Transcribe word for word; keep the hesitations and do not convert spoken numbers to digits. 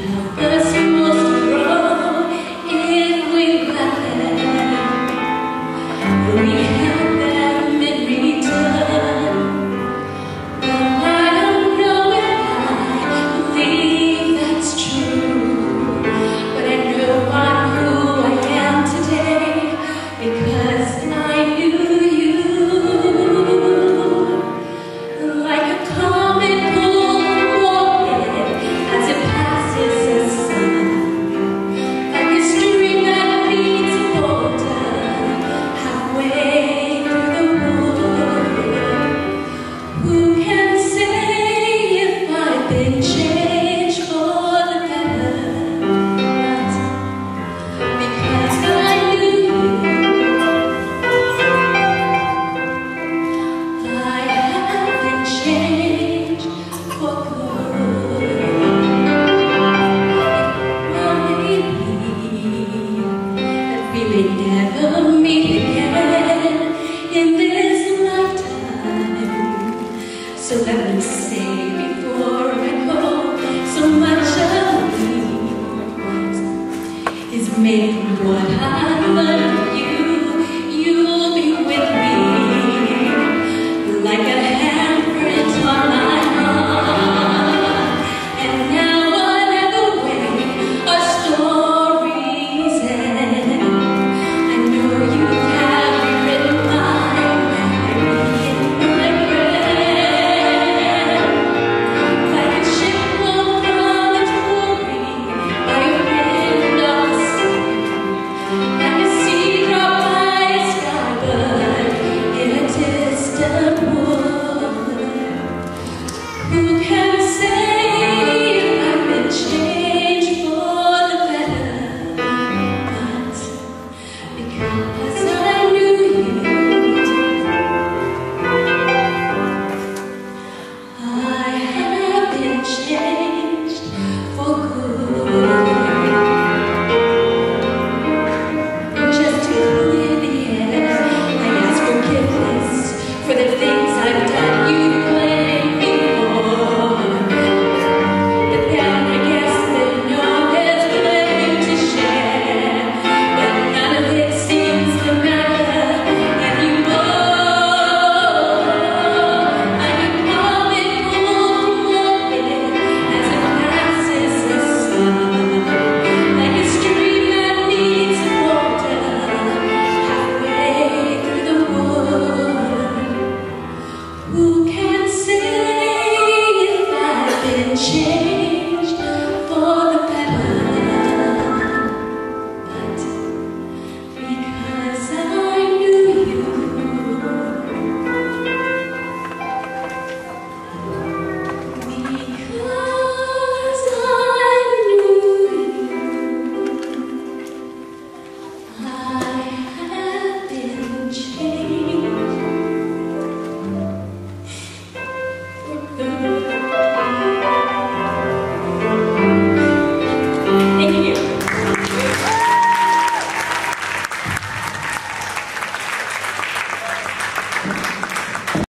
help us.